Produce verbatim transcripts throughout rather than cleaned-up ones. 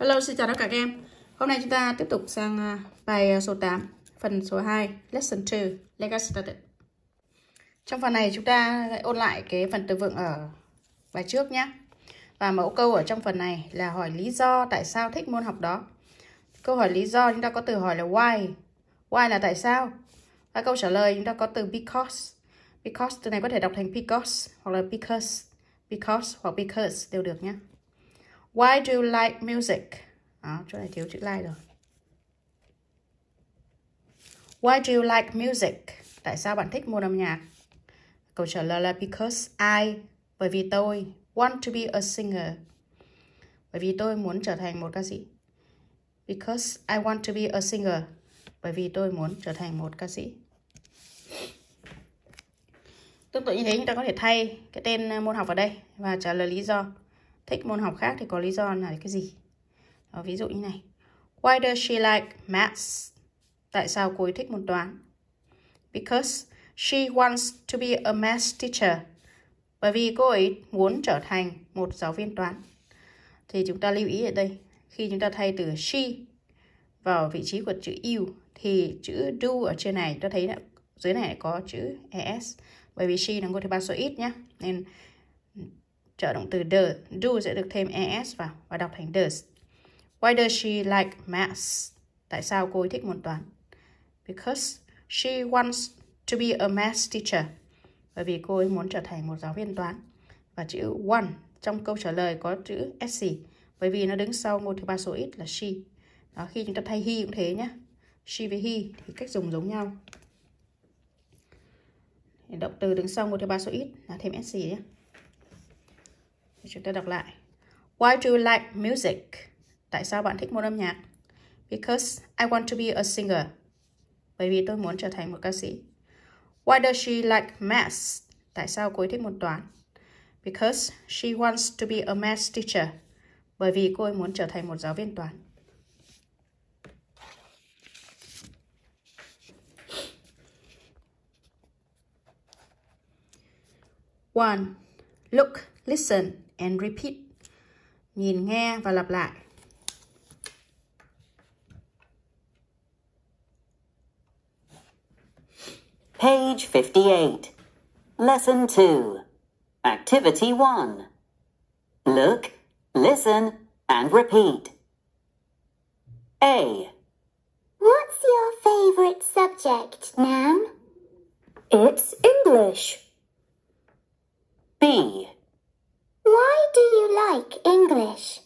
Hello, xin chào tất cả các em. Hôm nay chúng ta tiếp tục sang bài số tám, phần số hai, lesson hai, let's get started. Trong phần này chúng ta ôn lại cái phần từ vựng ở bài trước nhé. Và mẫu câu ở trong phần này là hỏi lý do tại sao thích môn học đó. Câu hỏi lý do chúng ta có từ hỏi là why. Why là tại sao. Và câu trả lời chúng ta có từ because. Because từ này có thể đọc thành because hoặc là because, because hoặc because đều được nhé. Why do you like music? Đó, chỗ này thiếu chữ like rồi. Why do you like music? Tại sao bạn thích môn âm nhạc? Câu trả lời là because I, bởi vì tôi, want to be a singer. Bởi vì tôi muốn trở thành một ca sĩ. Because I want to be a singer. Bởi vì tôi muốn trở thành một ca sĩ. Tương tự như thế, chúng ta có thể thay cái tên môn học ở đây và trả lời lý do. Thích môn học khác thì có lý do là cái gì? Đó, ví dụ như này. Why does she like maths? Tại sao cô ấy thích môn toán? Because she wants to be a math teacher. Bởi vì cô ấy muốn trở thành một giáo viên toán. Thì chúng ta lưu ý ở đây. Khi chúng ta thay từ she vào vị trí của chữ you thì chữ do ở trên này chúng ta thấy là dưới này có chữ es. Bởi vì she nó có thể ba số ít nhé. Nên trợ động từ the, do sẽ được thêm es vào và đọc thành does. Why does she like maths? Tại sao cô ấy thích môn toán? Because she wants to be a math teacher. Bởi vì cô ấy muốn trở thành một giáo viên toán. Và chữ one trong câu trả lời có chữ ét xê. Bởi vì nó đứng sau ngôi thứ ba số ít là she. Đó, khi chúng ta thay he cũng thế nhé. She với he thì cách dùng giống nhau. Động từ đứng sau ngôi thứ ba số ít là thêm ét xê nhé. Chúng ta đọc lại. Why do you like music? Tại sao bạn thích môn âm nhạc? Because I want to be a singer. Bởi vì tôi muốn trở thành một ca sĩ. Why does she like maths? Tại sao cô ấy thích môn toán? Because she wants to be a math teacher. Bởi vì cô ấy muốn trở thành một giáo viên toán. One, look, listen and repeat. Nhìn, nghe và lặp lại. Page fifty-eight. Lesson two. Activity one. Look, listen and repeat. A. What's your favorite subject, Nan? It's English. B. Why do you like English?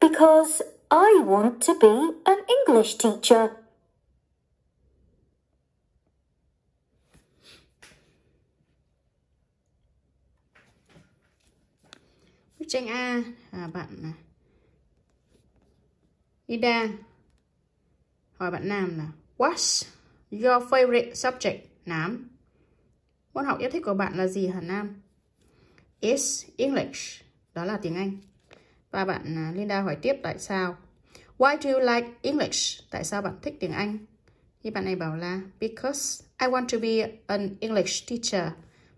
Because I want to be an English teacher. Bức tranh A, à, bạn Ida hỏi bạn Nam là What's your favorite subject, Nam? Môn học yêu thích của bạn là gì hả Nam? It's English. Đó là tiếng Anh. Và bạn Linda hỏi tiếp tại sao. Why do you like English? Tại sao bạn thích tiếng Anh? Thì bạn này bảo là because I want to be an English teacher.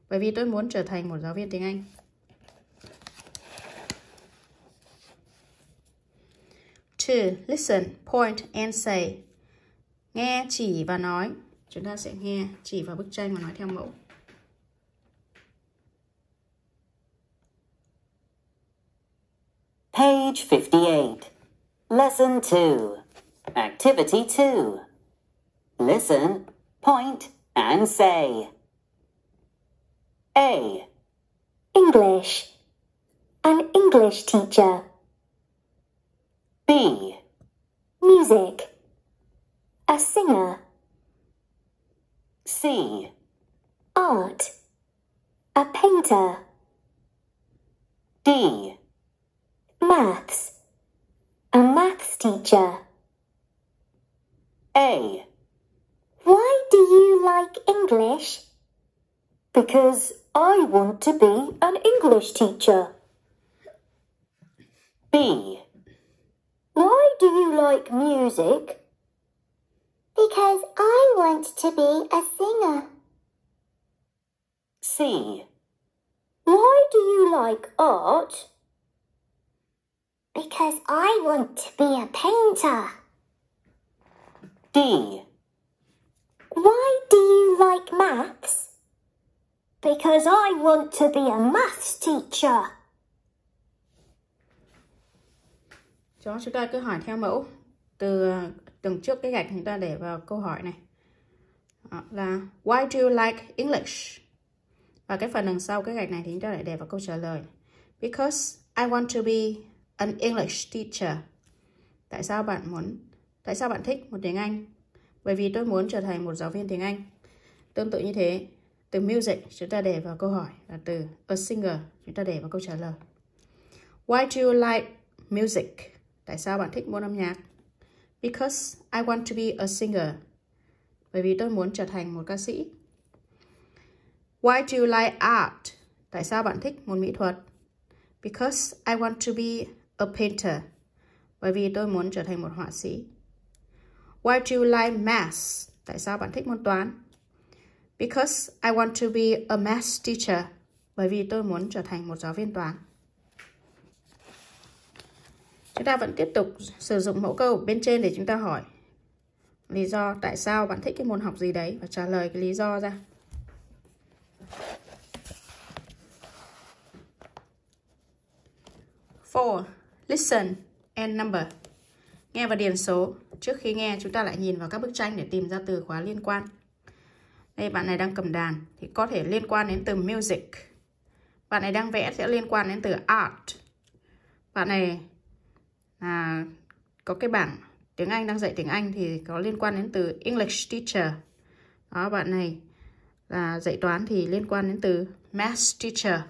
Bởi vì tôi muốn trở thành một giáo viên tiếng Anh. Two, listen, point and say. Nghe, chỉ và nói. Chúng ta sẽ nghe, chỉ vào bức tranh và nói theo mẫu. Page fifty-eight. Lesson two. Activity two. Listen, point, and say. A. English. An English teacher. B. Music. A singer. C. Art. A painter. D. Maths. A maths teacher. A. Why do you like English? Because I want to be an English teacher. B. Why do you like music? Because I want to be a singer. C. Why do you like art? Because I want to be a painter. D. Why do you like maths? Because I want to be a maths teacher. Cho chúng ta cứ hỏi theo mẫu từ tuần trước, cái gạch chúng ta để vào câu hỏi này. Đó là Why do you like English? Và cái phần đằng sau cái gạch này thì chúng ta lại để vào câu trả lời. Because I want to be an English teacher. Tại sao bạn muốn Tại sao bạn thích một tiếng Anh? Bởi vì tôi muốn trở thành một giáo viên tiếng Anh. Tương tự như thế, từ music chúng ta để vào câu hỏi, và từ a singer chúng ta để vào câu trả lời. Why do you like music? Tại sao bạn thích môn âm nhạc? Because I want to be a singer. Bởi vì tôi muốn trở thành một ca sĩ. Why do you like art? Tại sao bạn thích môn mỹ thuật? Because I want to be a painter. Bởi vì tôi muốn trở thành một họa sĩ. Why do you like maths? Tại sao bạn thích môn toán? Because I want to be a maths teacher. Bởi vì tôi muốn trở thành một giáo viên toán. Chúng ta vẫn tiếp tục sử dụng mẫu câu bên trên để chúng ta hỏi lý do tại sao bạn thích cái môn học gì đấy và trả lời cái lý do ra. Four. Listen and number. Nghe và điền số. Trước khi nghe, chúng ta lại nhìn vào các bức tranh để tìm ra từ khóa liên quan. Đây, bạn này đang cầm đàn thì có thể liên quan đến từ music. Bạn này đang vẽ sẽ liên quan đến từ art. Bạn này à, có cái bảng tiếng Anh, đang dạy tiếng Anh thì có liên quan đến từ English teacher. Đó, bạn này là dạy toán thì liên quan đến từ math teacher.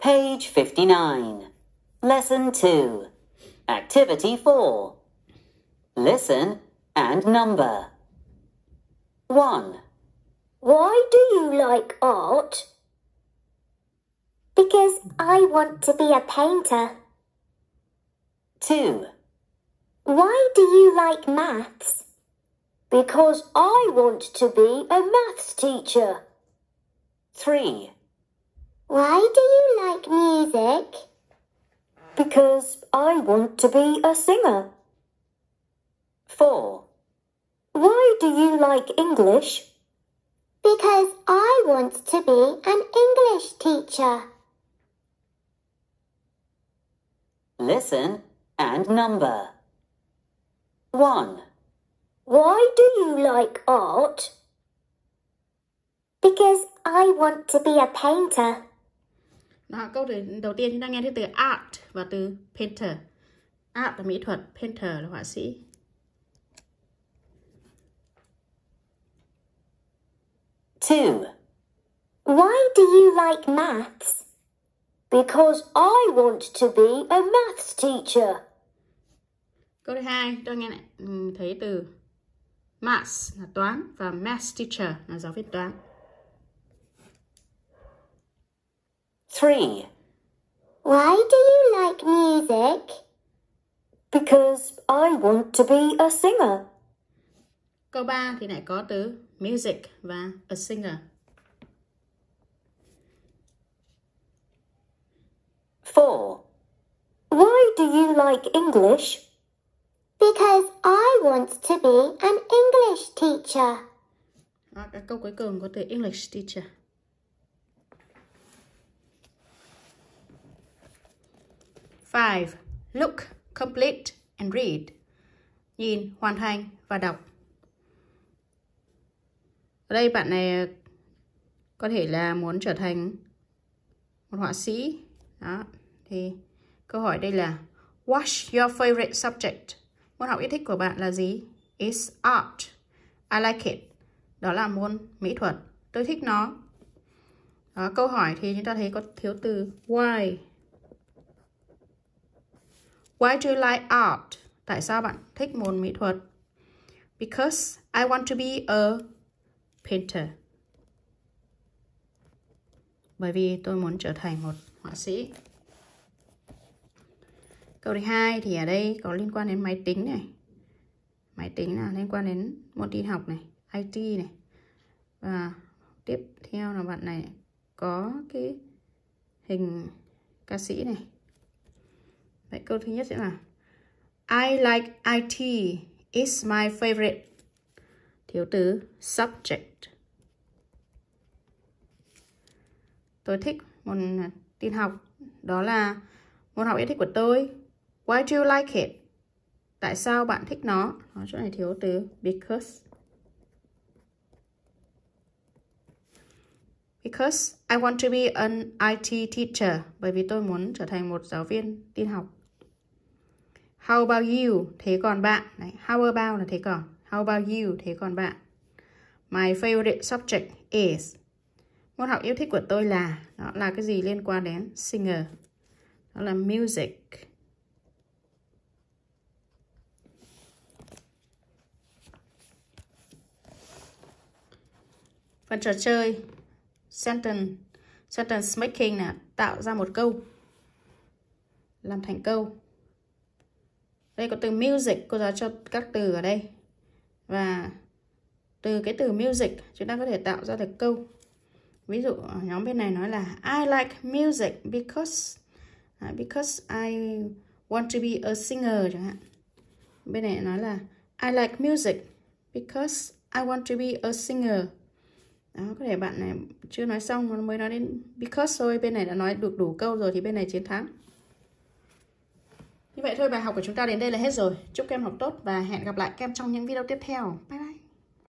Page fifty-nine. Lesson two. Activity four. Listen and number. one. Why do you like art? Because I want to be a painter. two. Why do you like maths? Because I want to be a maths teacher. three. Why do you like music? Because I want to be a singer. four. Why do you like English? Because I want to be an English teacher. Listen and number. one. Why do you like art? Because I want to be a painter. Đó, câu đầu tiên chúng ta nghe thấy từ art và từ painter. Art là mỹ thuật, painter là họa sĩ. Two. Why do you like maths? Because I want to be a maths teacher. Câu thứ hai, tôi nghe lại thấy từ maths là toán và maths teacher là giáo viên toán. three. Why do you like music? Because I want to be a singer. Câu ba thì lại có từ music và a singer. four. Why do you like English? Because I want to be an English teacher. À, cái câu cuối cùng có từ English teacher. five. Look, complete and read. Nhìn, hoàn thành và đọc. Ở đây bạn này có thể là muốn trở thành một họa sĩ. Đó, thì câu hỏi đây là What's your favorite subject? Môn học yêu thích của bạn là gì? It's art. I like it. Đó là môn mỹ thuật. Tôi thích nó. Đó, câu hỏi thì chúng ta thấy có thiếu từ why. Why do you like art? Tại sao bạn thích môn mỹ thuật? Because I want to be a painter. Bởi vì tôi muốn trở thành một họa sĩ. Câu thứ hai thì ở đây có liên quan đến máy tính này. Máy tính là liên quan đến môn tin học này, i tê này. Và tiếp theo là bạn này có cái hình ca sĩ này. Vậy câu thứ nhất sẽ là I like i tê, it's my favorite. Thiếu từ subject. Tôi thích môn tin học, đó là môn học yêu thích của tôi. Why do you like it? Tại sao bạn thích nó? Đó, chỗ này thiếu từ because. Because I want to be an i tê teacher. Bởi vì tôi muốn trở thành một giáo viên tin học. How about you? Thế còn bạn. Này, how about là thế còn. How about you? Thế còn bạn. My favorite subject is. Môn học yêu thích của tôi là. Đó là cái gì liên quan đến singer? Đó là music. Phần trò chơi sentence, sentence making là tạo ra một câu, làm thành câu. Đây có từ music, cô giáo cho các từ ở đây. Và từ cái từ music chúng ta có thể tạo ra được câu. Ví dụ nhóm bên này nói là I like music because because I want to be a singer chẳng hạn. Bên này nói là I like music because I want to be a singer. Đó, có thể bạn này chưa nói xong mà mới nói đến because thôi. Bên này đã nói được đủ câu rồi thì bên này chiến thắng. Như vậy thôi, bài học của chúng ta đến đây là hết rồi. Chúc các em học tốt và hẹn gặp lại các em trong những video tiếp theo. Bye bye.